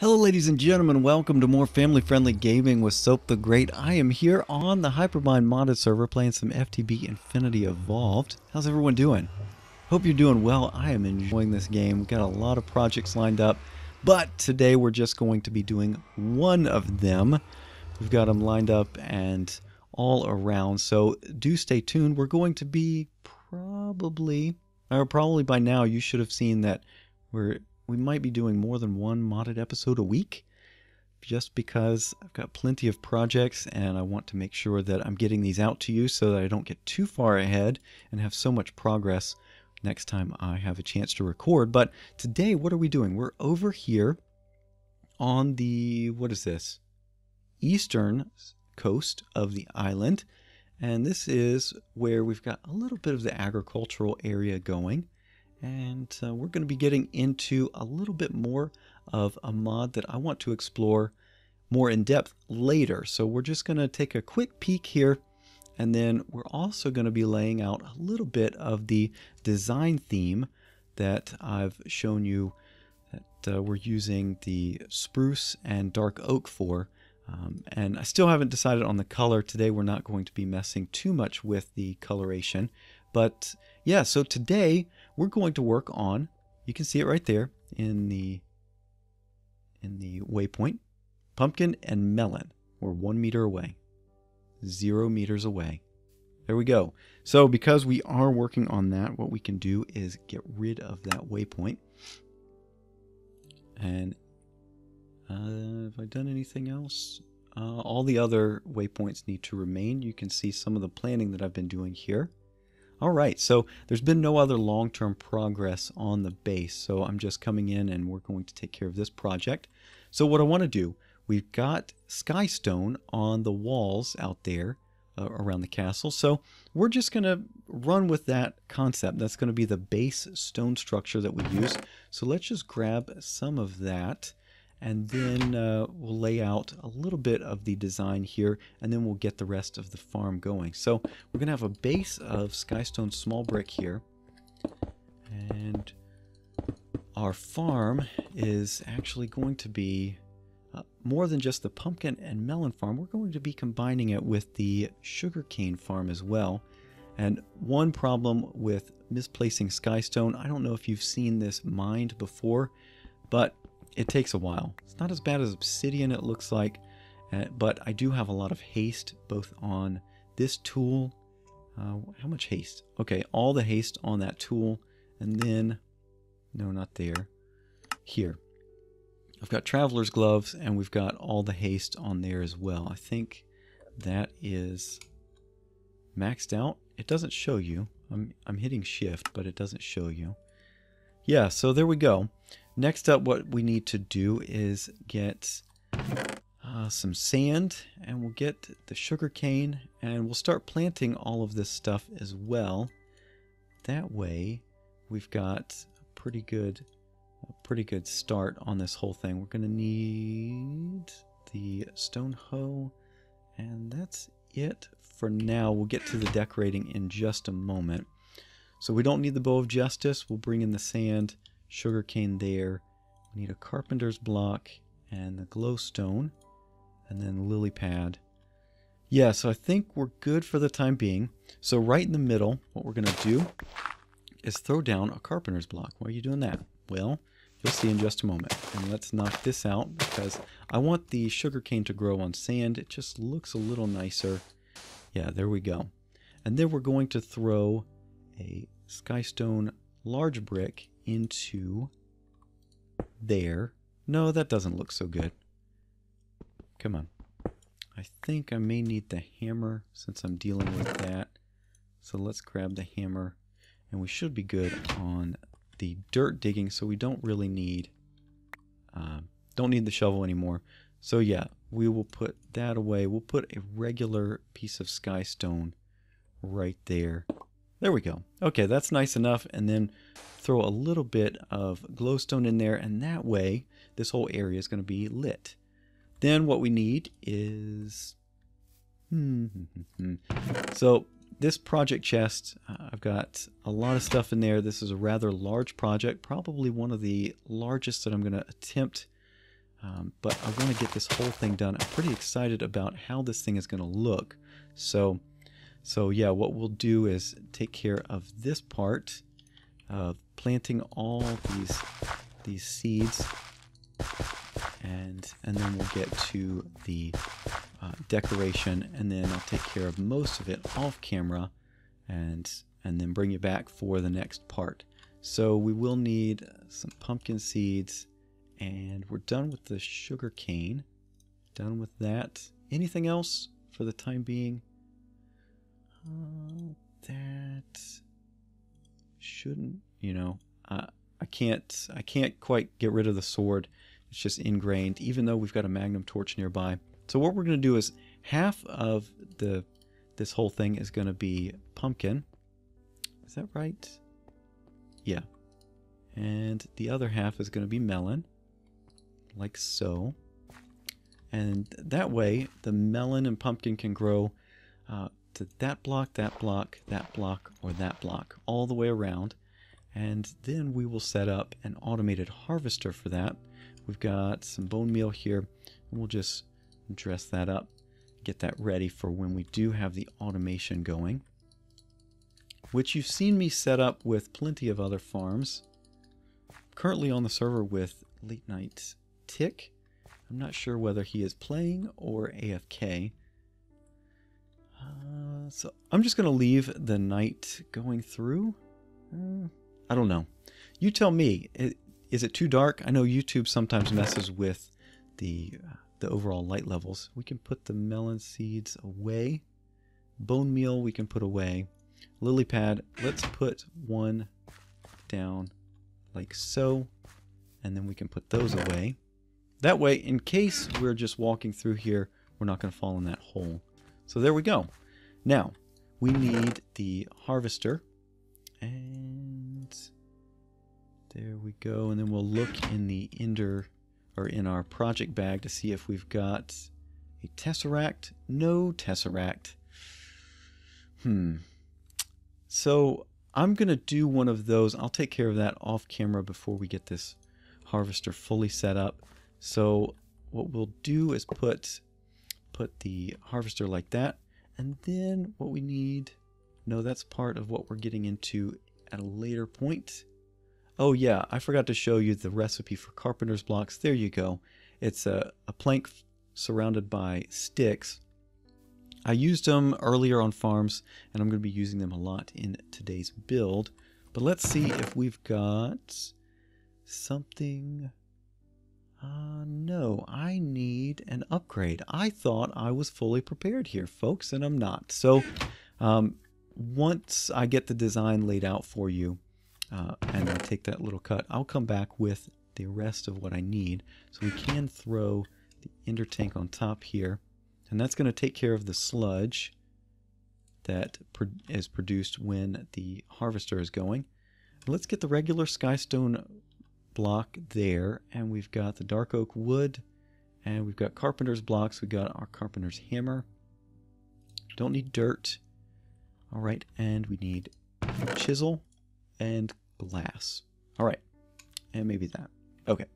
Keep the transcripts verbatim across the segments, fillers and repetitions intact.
Hello ladies and gentlemen, welcome to more family-friendly gaming with Soap the Great. I am here on the Hypermine modded server playing some F T B Infinity Evolved. How's everyone doing? Hope you're doing well. I am enjoying this game. We've got a lot of projects lined up, but today we're just going to be doing one of them. We've got them lined up and all around, so do stay tuned. We're going to be probably, or probably by now you should have seen that we're We might be doing more than one modded episode a week, just because I've got plenty of projects and I want to make sure that I'm getting these out to you so that I don't get too far ahead and have so much progress next time I have a chance to record. But today, what are we doing? We're over here on the, what is this? Eastern coast of the island. And this is where we've got a little bit of the agricultural area going. And uh, we're going to be getting into a little bit more of a mod that I want to explore more in depth later. So we're just going to take a quick peek here, and then we're also going to be laying out a little bit of the design theme that I've shown you that uh, we're using the spruce and dark oak for. Um, and I still haven't decided on the color. Today we're not going to be messing too much with the coloration. But yeah, so today we're going to work on, you can see it right there in the in the waypoint, pumpkin and melon. We're one meter away, zero meters away. There we go. So because we are working on that, what we can do is get rid of that waypoint. And uh, have I done anything else? Uh, all the other waypoints need to remain. You can see some of the planning that I've been doing here. All right, so there's been no other long-term progress on the base, so I'm just coming in and we're going to take care of this project. So what I want to do, we've got Skystone on the walls out there uh, around the castle, so we're just going to run with that concept. That's going to be the base stone structure that we use. So let's just grab some of that, and then uh, we'll lay out a little bit of the design here, and then we'll get the rest of the farm going. So we're going to have a base of Skystone small brick here, and our farm is actually going to be uh, more than just the pumpkin and melon farm. We're going to be combining it with the sugarcane farm as well. And one problem with misplacing Skystone, I don't know if you've seen this mined before, but it takes a while. It's not as bad as obsidian, it looks like, uh, but I do have a lot of haste both on this tool. Uh, how much haste? Okay, all the haste on that tool, and then, no, not there, here. I've got Traveler's Gloves, and we've got all the haste on there as well. I think that is maxed out. It doesn't show you. I'm, I'm hitting shift, but it doesn't show you. Yeah, so there we go. Next up, what we need to do is get uh, some sand, and we'll get the sugar cane, and we'll start planting all of this stuff as well. That way, we've got a pretty good, a pretty good start on this whole thing. We're going to need the stone hoe, and that's it for now. We'll get to the decorating in just a moment. So we don't need the Bow of Justice. We'll bring in the sand. Sugarcane there. We need a carpenter's block and the glowstone, and then lily pad. Yeah, so I think we're good for the time being. So right in the middle, what we're gonna do is throw down a carpenter's block. Why are you doing that? Well, you'll see in just a moment. And let's knock this out because I want the sugarcane to grow on sand. It just looks a little nicer. Yeah, there we go. And then we're going to throw a Skystone large brick into there. No, that doesn't look so good. Come on. I think I may need the hammer since I'm dealing with that. So let's grab the hammer, and we should be good on the dirt digging, so we don't really need um, don't need the shovel anymore. So yeah, we will put that away. We'll put a regular piece of Skystone right there. There we go. Okay, that's nice enough. And then throw a little bit of glowstone in there, and that way this whole area is going to be lit. Then what we need is... So this project chest, uh, I've got a lot of stuff in there. This is a rather large project, probably one of the largest that I'm going to attempt Um, but I want to get this whole thing done. I'm pretty excited about how this thing is going to look. So, so yeah, what we'll do is take care of this part of planting all these these seeds, and and then we'll get to the uh, decoration, and then I'll take care of most of it off camera, and and then bring you back for the next part. So we will need some pumpkin seeds. And we're done with the sugar cane. Done with that. Anything else for the time being? Uh, that shouldn't, you know. I I can't I can't quite get rid of the sword. It's just ingrained, even though we've got a magnum torch nearby. So what we're going to do is half of the this whole thing is going to be pumpkin. Is that right? Yeah. And the other half is going to be melon. Like so, and that way the melon and pumpkin can grow uh, to that block, that block, that block, or that block, all the way around. And then we will set up an automated harvester for that. We've got some bone meal here, and we'll just dress that up, get that ready for when we do have the automation going, which you've seen me set up with plenty of other farms. Currently on the server with Late Night Tick. I'm not sure whether he is playing or A F K. Uh, so I'm just going to leave the night going through. Uh, I don't know. You tell me. It, is it too dark? I know YouTube sometimes messes with the uh, the overall light levels. We can put the melon seeds away. Bone meal we can put away. Lily pad. Let's put one down like so. And then we can put those away. That way, in case we're just walking through here, we're not going to fall in that hole. So there we go. Now, we need the harvester. And there we go. And then we'll look in the ender, or in our project bag, to see if we've got a Tesseract. No Tesseract. Hmm. So I'm going to do one of those. I'll take care of that off camera before we get this harvester fully set up. So what we'll do is put put the harvester like that, and then what we need, no, that's part of what we're getting into at a later point. Oh yeah, I forgot to show you the recipe for carpenter's blocks. There you go. It's a, a plank surrounded by sticks. I used them earlier on farms, and I'm going to be using them a lot in today's build. But let's see if we've got something. Uh, no, I need an upgrade. I thought I was fully prepared here, folks, and I'm not. So um, once I get the design laid out for you, uh, and I take that little cut, I'll come back with the rest of what I need. So we can throw the ender tank on top here, and that's going to take care of the sludge that is produced when the harvester is going. Let's get the regular Skystone block there, and we've got the dark oak wood, and we've got carpenter's blocks. We've got our carpenter's hammer. Don't need dirt. All right, and we need chisel and glass. All right, and maybe that. Okay,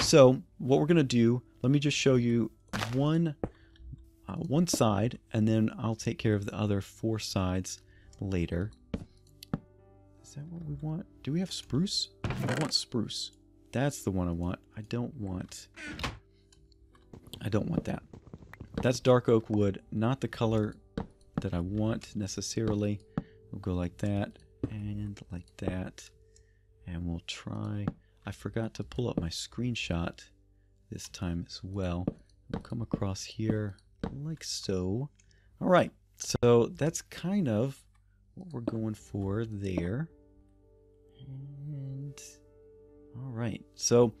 so what we're going to do, let me just show you one, uh, one side, and then I'll take care of the other four sides later. Is that what we want? Do we have spruce? I want spruce. That's the one I want. I don't want. I don't want that. That's dark oak wood, not the color that I want necessarily. We'll go like that and like that, and we'll try. I forgot to pull up my screenshot this time as well. We'll come across here like so. All right. So that's kind of what we're going for there. And all right, so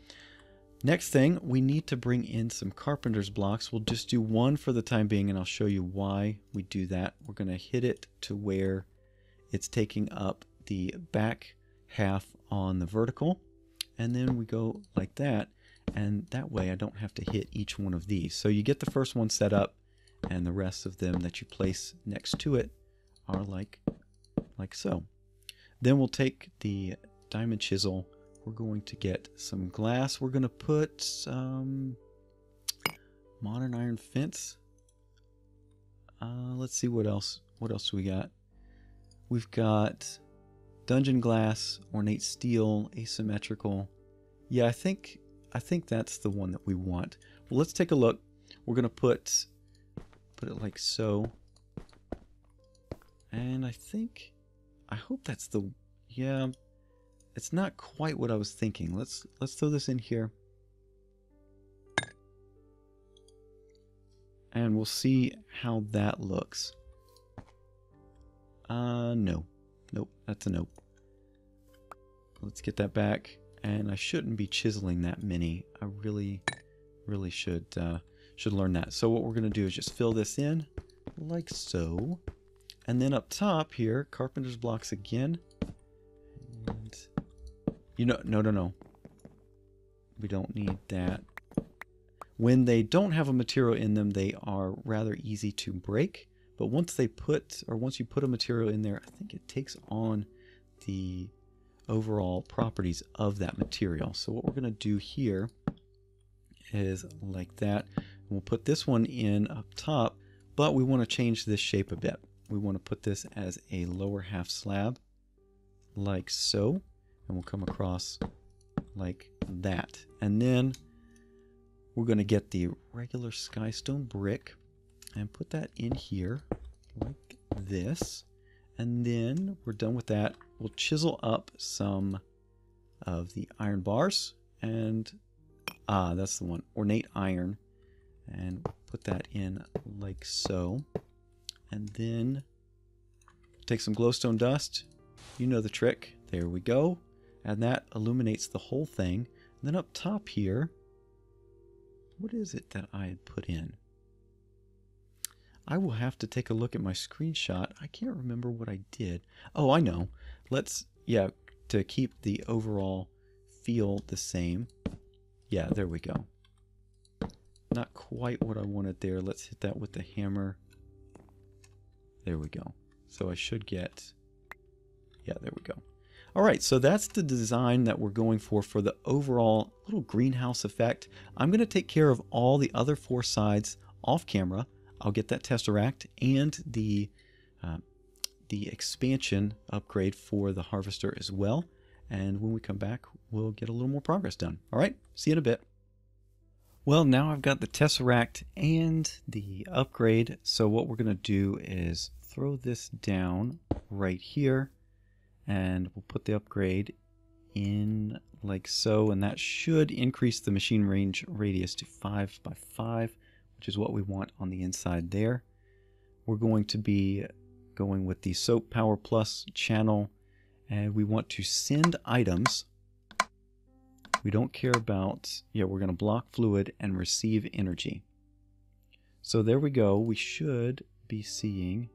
next thing, we need to bring in some carpenter's blocks. We'll just do one for the time being, and I'll show you why we do that. We're going to hit it to where it's taking up the back half on the vertical, and then we go like that, and that way I don't have to hit each one of these. So you get the first one set up, and the rest of them that you place next to it are like like so. Then we'll take the diamond chisel, we're going to get some glass. We're going to put um, modern iron fence. Uh, let's see what else. What else do we got? We've got dungeon glass, ornate steel, asymmetrical. Yeah, I think I think that's the one that we want. Well, let's take a look. We're gonna put put it like so. And I think I hope that's the yeah. It's not quite what I was thinking. Let's let's throw this in here. And we'll see how that looks. Uh, no. Nope, that's a nope. Let's get that back. And I shouldn't be chiseling that many. I really, really should uh, should learn that. So what we're going to do is just fill this in like so. And then up top here, carpenter's blocks again. And you know, no, no, no. We don't need that. When they don't have a material in them, they are rather easy to break. But once they put, or once you put a material in there, I think it takes on the overall properties of that material. So what we're going to do here is like that. We'll put this one in up top, but we want to change this shape a bit. We want to put this as a lower half slab, like so. And we'll come across like that. And then we're going to get the regular Skystone brick and put that in here like this. And then we're done with that. We'll chisel up some of the iron bars. And ah, that's the one, ornate iron. And put that in like so. And then take some glowstone dust. You know the trick. There we go. And that illuminates the whole thing. And then up top here, what is it that I had put in? I will have to take a look at my screenshot. I can't remember what I did. Oh, I know. Let's, yeah, to keep the overall feel the same. Yeah, there we go. Not quite what I wanted there. Let's hit that with the hammer. There we go. So I should get, yeah, there we go. All right, so that's the design that we're going for for the overall little greenhouse effect. I'm going to take care of all the other four sides off camera. I'll get that Tesseract and the uh, the expansion upgrade for the harvester as well. And when we come back, we'll get a little more progress done. All right, see you in a bit. Well, now I've got the Tesseract and the upgrade. So what we're going to do is throw this down right here. And we'll put the upgrade in like so. And that should increase the machine range radius to five by five. Which is what we want on the inside there. We're going to be going with the Soap Power Plus channel, and we want to send items. We don't care about, yeah, we're going to block fluid and receive energy. So there we go. We should be seeing,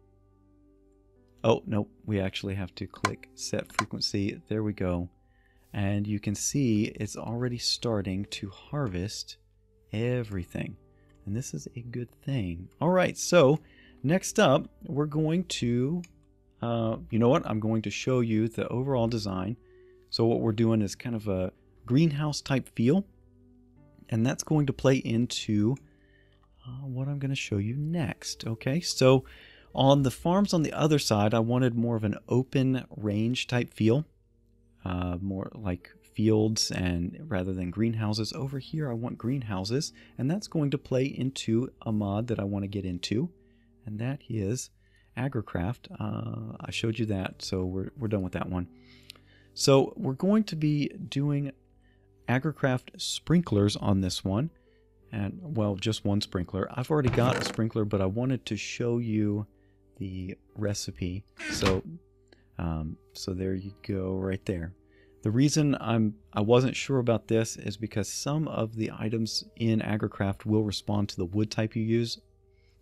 oh, no, we actually have to click set frequency. There we go. And you can see it's already starting to harvest everything. And this is a good thing. All right, so next up, we're going to, uh, you know what? I'm going to show you the overall design. So what we're doing is kind of a greenhouse type feel. And that's going to play into uh, what I'm going to show you next. Okay, so on the farms on the other side, I wanted more of an open range type feel. Uh, more like fields and rather than greenhouses. Over here I want greenhouses, and that's going to play into a mod that I want to get into, and that is AgriCraft. Uh, I showed you that, so we're, we're done with that one. So we're going to be doing AgriCraft sprinklers on this one, and well, just one sprinkler. I've already got a sprinkler, but I wanted to show you the recipe. So, um, so there you go right there. The reason I'm, I wasn't sure about this is because some of the items in AgriCraft will respond to the wood type you use.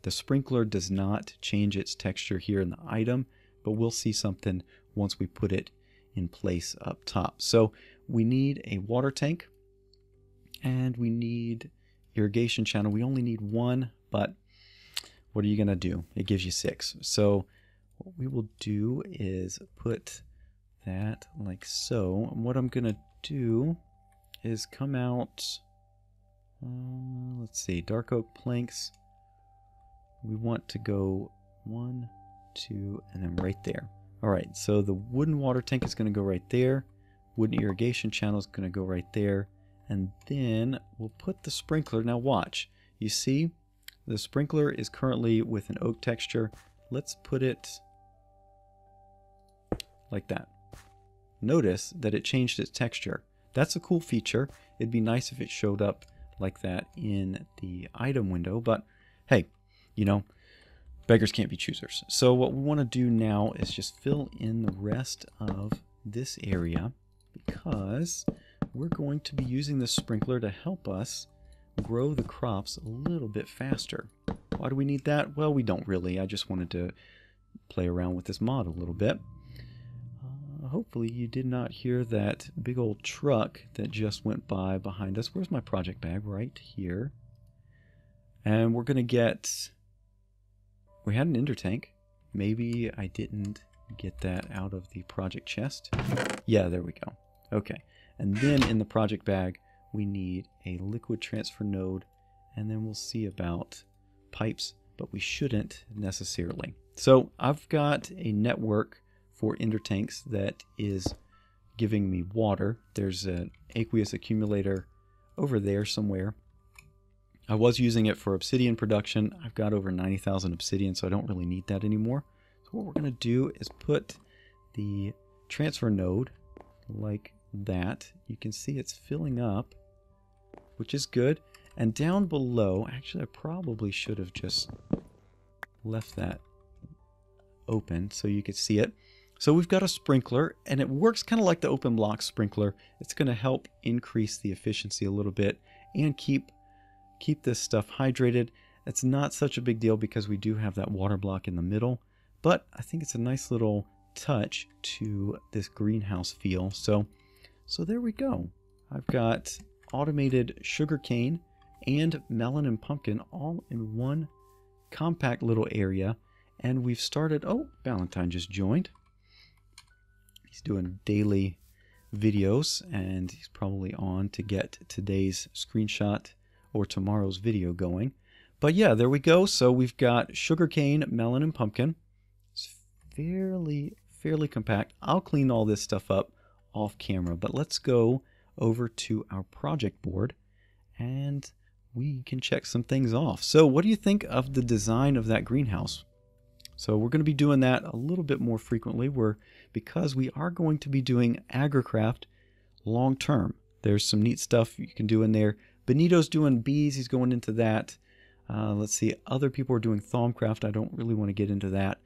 The sprinkler does not change its texture here in the item, but we'll see something once we put it in place up top. So we need a water tank, and we need irrigation channel. We only need one, but what are you going to do? It gives you six. So what we will do is put that like so, and what I'm gonna do is come out, uh, let's see, dark oak planks. We want to go one, two, and then right there. Alright, so the wooden water tank is going to go right there. Wooden irrigation channel is going to go right there. And then we'll put the sprinkler. Now watch. You see, the sprinkler is currently with an oak texture. Let's put it like that. Notice that it changed its texture. That's a cool feature. It'd be nice if it showed up like that in the item window, but hey, you know, beggars can't be choosers. So what we want to do now is just fill in the rest of this area, because we're going to be using this sprinkler to help us grow the crops a little bit faster. Why do we need that? Well, we don't really. I just wanted to play around with this mod a little bit. Uh, hopefully you did not hear that big old truck that just went by behind us. Where's my project bag? Right here. And we're going to get... We had an ender tank. Maybe I didn't get that out of the project chest. Yeah, there we go. Okay. And then in the project bag, we need a liquid transfer node, and then we'll see about pipes, but we shouldn't necessarily. So I've got a network for ender tanks that is giving me water. There's an aqueous accumulator over there somewhere. I was using it for obsidian production. I've got over ninety thousand obsidian, so I don't really need that anymore. So what we're going to do is put the transfer node like that. You can see it's filling up, which is good. And down below, actually I probably should have just left that open so you could see it. So we've got a sprinkler, and it works kind of like the open block sprinkler. It's going to help increase the efficiency a little bit and keep keep this stuff hydrated. It's not such a big deal because we do have that water block in the middle, but I think it's a nice little touch to this greenhouse feel. So So there we go. I've got automated sugarcane and melon and pumpkin all in one compact little area. And we've started... Oh, Valentine just joined. He's doing daily videos, and he's probably on to get today's screenshot or tomorrow's video going. But yeah, there we go. So we've got sugarcane, melon, and pumpkin. It's fairly, fairly compact. I'll clean all this stuff up off camera, but let's go over to our project board and we can check some things off. So what do you think of the design of that greenhouse? So we're going to be doing that a little bit more frequently, we're, because we are going to be doing AgriCraft long term. There's some neat stuff you can do in there. Benito's doing bees, he's going into that. Uh, let's see, other people are doing Thaumcraft, I don't really want to get into that.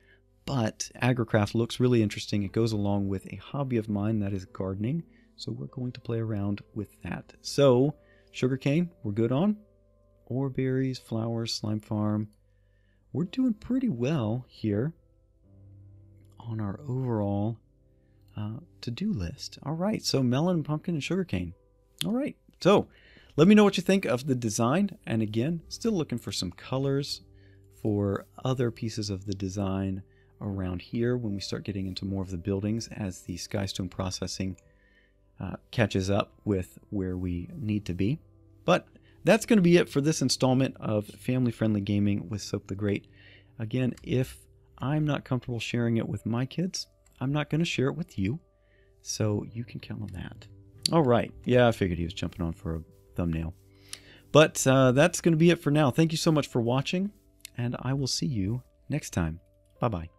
But AgriCraft looks really interesting. It goes along with a hobby of mine, that is gardening. So we're going to play around with that. So sugarcane, we're good on. Ore berries, flowers, slime farm. We're doing pretty well here on our overall uh, to-do list. All right, so melon, pumpkin, and sugarcane. All right, so let me know what you think of the design. And again, still looking for some colors for other pieces of the design around here when we start getting into more of the buildings as the Skystone processing uh, catches up with where we need to be. But that's going to be it for this installment of Family Friendly Gaming with Soap the Great. Again, if I'm not comfortable sharing it with my kids, I'm not going to share it with you, so you can count on that. All right. Yeah, I figured he was jumping on for a thumbnail. But uh, that's going to be it for now. Thank you so much for watching, and I will see you next time. Bye-bye.